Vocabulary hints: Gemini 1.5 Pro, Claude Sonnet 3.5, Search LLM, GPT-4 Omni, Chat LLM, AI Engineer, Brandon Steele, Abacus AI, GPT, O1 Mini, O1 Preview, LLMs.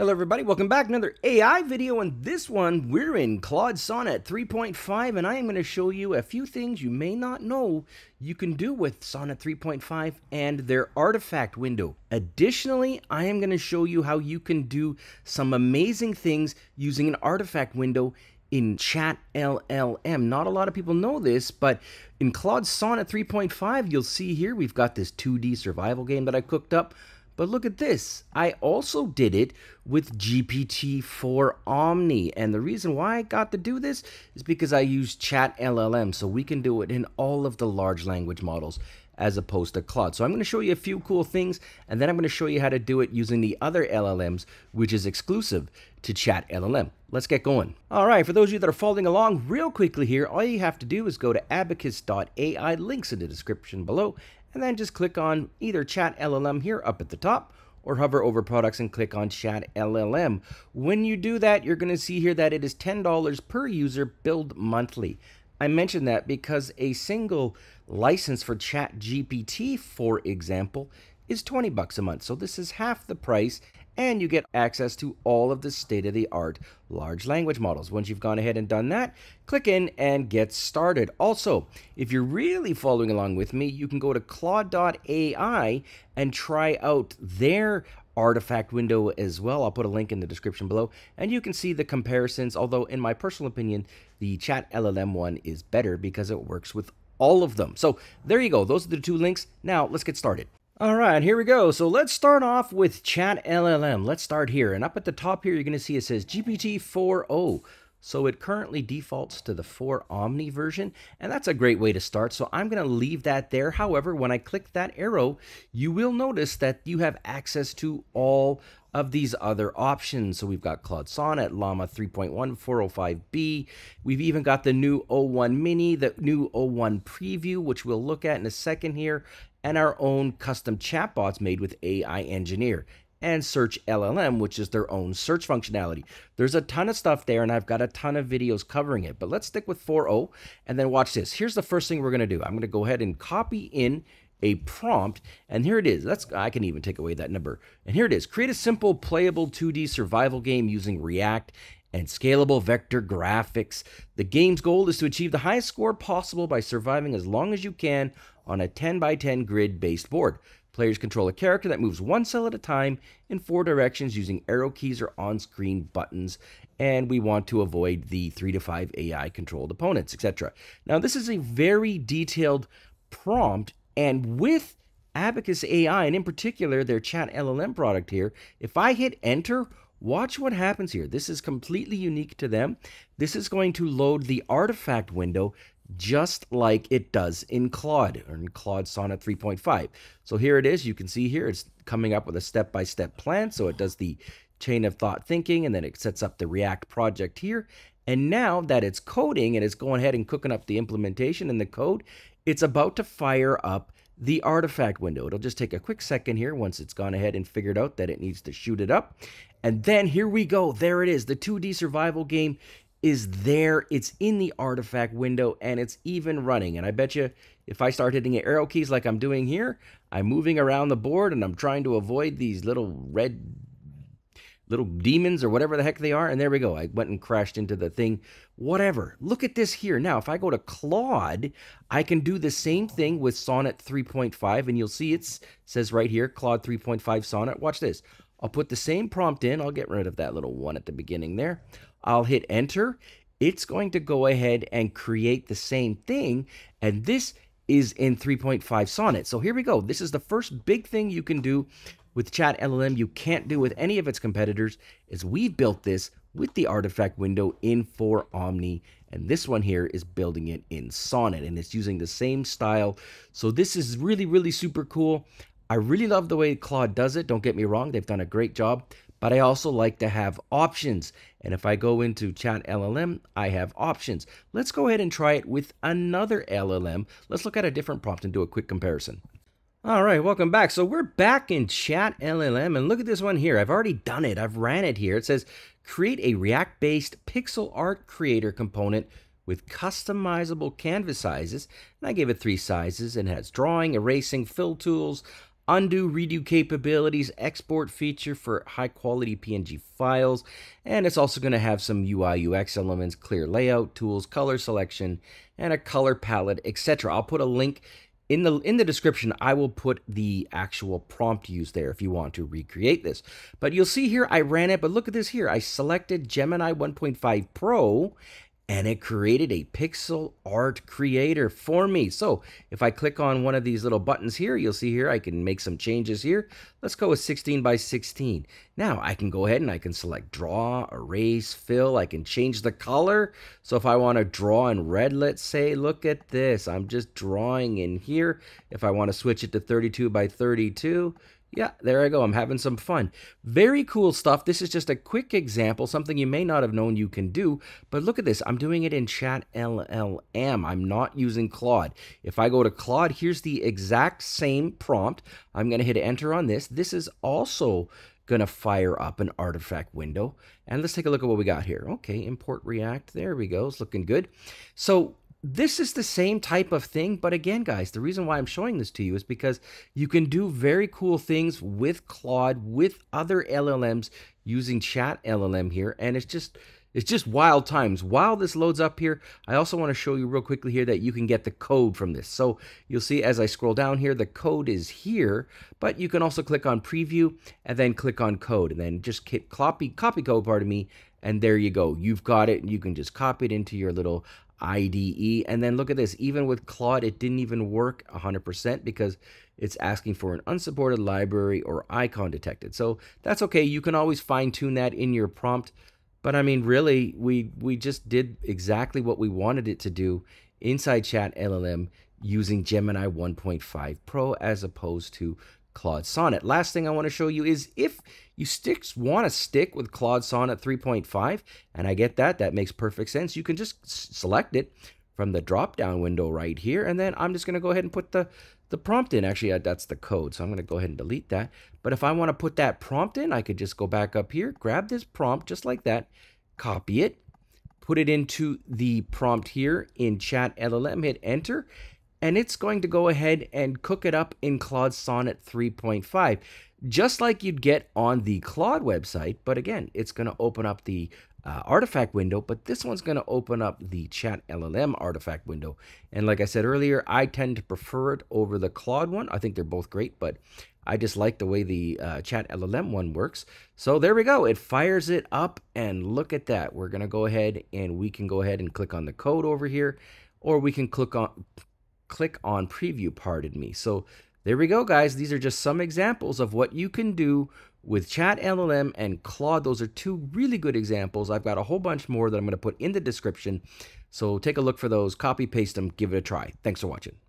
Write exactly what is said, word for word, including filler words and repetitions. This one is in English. Hello everybody, welcome back. Another A I video, and this one we're in Claude Sonnet three point five, and I am going to show you a few things you may not know you can do with Sonnet three point five and their artifact window. Additionally, I am going to show you how you can do some amazing things using an artifact window in Chat L L M. Not a lot of people know this, but in Claude Sonnet three point five, you'll see here we've got this two D survival game that I cooked up. But look at this, I also did it with G P T four Omni. And the reason why I got to do this is because I use Chat L L M. So we can do it in all of the large language models as opposed to Claude. So I'm going to show you a few cool things, and then I'm going to show you how to do it using the other L L Ms, which is exclusive to Chat L L M. Let's get going. All right, for those of you that are following along real quickly here, all you have to do is go to abacus dot A I, links in the description below, and then just click on either Chat L L M here up at the top, or hover over products and click on Chat L L M. When you do that, you're going to see here that it is ten dollars per user billed monthly. I mentioned that because a single license for Chat G P T, for example, is twenty bucks a month. So this is half the price, and you get access to all of the state-of-the-art large language models. Once you've gone ahead and done that, click in and get started. Also, if you're really following along with me, you can go to claude dot A I and try out their artifact window as well. I'll put a link in the description below, and you can see the comparisons, although in my personal opinion, the Chat L L M one is better because it works with all of them. So there you go. Those are the two links. Now let's get started. All right, here we go. So let's start off with Chat L L M. Let's start here. And up at the top here, you're going to see it says G P T four O. So it currently defaults to the four Omni version, and that's a great way to start. So I'm going to leave that there. However, when I click that arrow, you will notice that you have access to all of these other options. So we've got Claude Sonnet, Llama three point one, four oh five B. We've even got the new O one Mini, the new O one Preview, which we'll look at in a second here, and our own custom chatbots made with A I Engineer, and Search L L M, which is their own search functionality. There's a ton of stuff there, and I've got a ton of videos covering it, but let's stick with four point oh, and then watch this. Here's the first thing we're gonna do. I'm gonna go ahead and copy in a prompt, and here it is. Let's, I can even take away that number. And here it is. Create a simple, playable two D survival game using React and scalable vector graphics. The game's goal is to achieve the highest score possible by surviving as long as you can on a ten by ten grid-based board. Players control a character that moves one cell at a time in four directions using arrow keys or on-screen buttons, and we want to avoid the three to five A I-controlled opponents, et cetera. Now, this is a very detailed prompt, and with Abacus A I, and in particular their Chat L L M product here, if I hit enter, watch what happens here. This is completely unique to them. This is going to load the artifact window just like it does in Claude, or in Claude Sonnet three point five. So here it is. You can see here it's coming up with a step-by-step plan. So it does the chain of thought thinking, and then it sets up the React project here. And now that it's coding and it's going ahead and cooking up the implementation and the code, it's about to fire up the artifact window. It'll just take a quick second here once it's gone ahead and figured out that it needs to shoot it up. And then here we go. There it is. The two D survival game is there. It's in the artifact window, and it's even running. And I bet you if I start hitting the arrow keys like I'm doing here, I'm moving around the board and I'm trying to avoid these little red little demons or whatever the heck they are. And there we go. I went and crashed into the thing. Whatever. Look at this here. Now, if I go to Claude, I can do the same thing with Sonnet three point five, and you'll see it says right here, Claude three point five Sonnet. Watch this. I'll put the same prompt in. I'll get rid of that little one at the beginning there. I'll hit enter. It's going to go ahead and create the same thing, and this is in three point five Sonnet. So here we go. This is the first big thing you can do with Chat L L M you can't do with any of its competitors, is we've built this with the artifact window in four Omni, and this one here is building it in Sonnet, and it's using the same style. So this is really, really super cool. I really love the way Claude does it. Don't get me wrong, they've done a great job, but I also like to have options. And if I go into Chat L L M, I have options. Let's go ahead and try it with another L L M. Let's look at a different prompt and do a quick comparison. All right, welcome back. So we're back in Chat L L M, and look at this one here. I've already done it. I've ran it here. It says, create a React-based pixel art creator component with customizable canvas sizes. And I gave it three sizes, and it has drawing, erasing, fill tools, undo redo capabilities, export feature for high quality P N G files, and it's also going to have some U I U X elements, clear layout tools, color selection, and a color palette, et cetera. I'll put a link in the in the description. I will put the actual prompt used there if you want to recreate this. But you'll see here I ran it, but look at this here. I selected Gemini one point five Pro, and it created a pixel art creator for me. So if I click on one of these little buttons here, you'll see here I can make some changes here. Let's go with sixteen by sixteen. Now I can go ahead and I can select draw, erase, fill. I can change the color. So if I want to draw in red, let's say, look at this. I'm just drawing in here. If I want to switch it to thirty-two by thirty-two, yeah, there I go. I'm having some fun. Very cool stuff. This is just a quick example, something you may not have known you can do, but look at this. I'm doing it in Chat L L M. I'm not using Claude. If I go to Claude, here's the exact same prompt. I'm going to hit enter on this. This is also going to fire up an artifact window. And let's take a look at what we got here. Okay, import React. There we go. It's looking good. So this is the same type of thing, but again, guys, the reason why I'm showing this to you is because you can do very cool things with Claude, with other L L Ms using Chat L L M here, and it's just it's just wild times. While this loads up here, I also want to show you real quickly here that you can get the code from this. So you'll see as I scroll down here, the code is here, but you can also click on preview and then click on code and then just hit copy, copy code, pardon me, and there you go. You've got it, and you can just copy it into your little I D E. And then look at this, even with Claude, it didn't even work one hundred percent because it's asking for an unsupported library or icon detected. So that's okay. You can always fine tune that in your prompt. But I mean, really, we, we just did exactly what we wanted it to do inside Chat L L M using Gemini one point five Pro as opposed to Claude Sonnet. Last thing I want to show you is if you stick, want to stick with Claude Sonnet three point five, and I get that, that makes perfect sense, you can just select it from the drop-down window right here, and then I'm just going to go ahead and put the, the prompt in. Actually, that's the code, so I'm going to go ahead and delete that. But if I want to put that prompt in, I could just go back up here, grab this prompt just like that, copy it, put it into the prompt here in Chat L L M, hit enter, and it's going to go ahead and cook it up in Claude Sonnet three point five, just like you'd get on the Claude website. But again, it's going to open up the uh, artifact window, but this one's going to open up the Chat L L M artifact window. And like I said earlier, I tend to prefer it over the Claude one. I think they're both great, but I just like the way the uh, Chat L L M one works. So there we go. It fires it up, and look at that. We're going to go ahead and we can go ahead and click on the code over here, or we can click on... click on preview, pardon me. So there we go, guys. These are just some examples of what you can do with Chat L L M and Claude. Those are two really good examples. I've got a whole bunch more that I'm going to put in the description. So take a look for those, copy, paste them, give it a try. Thanks for watching.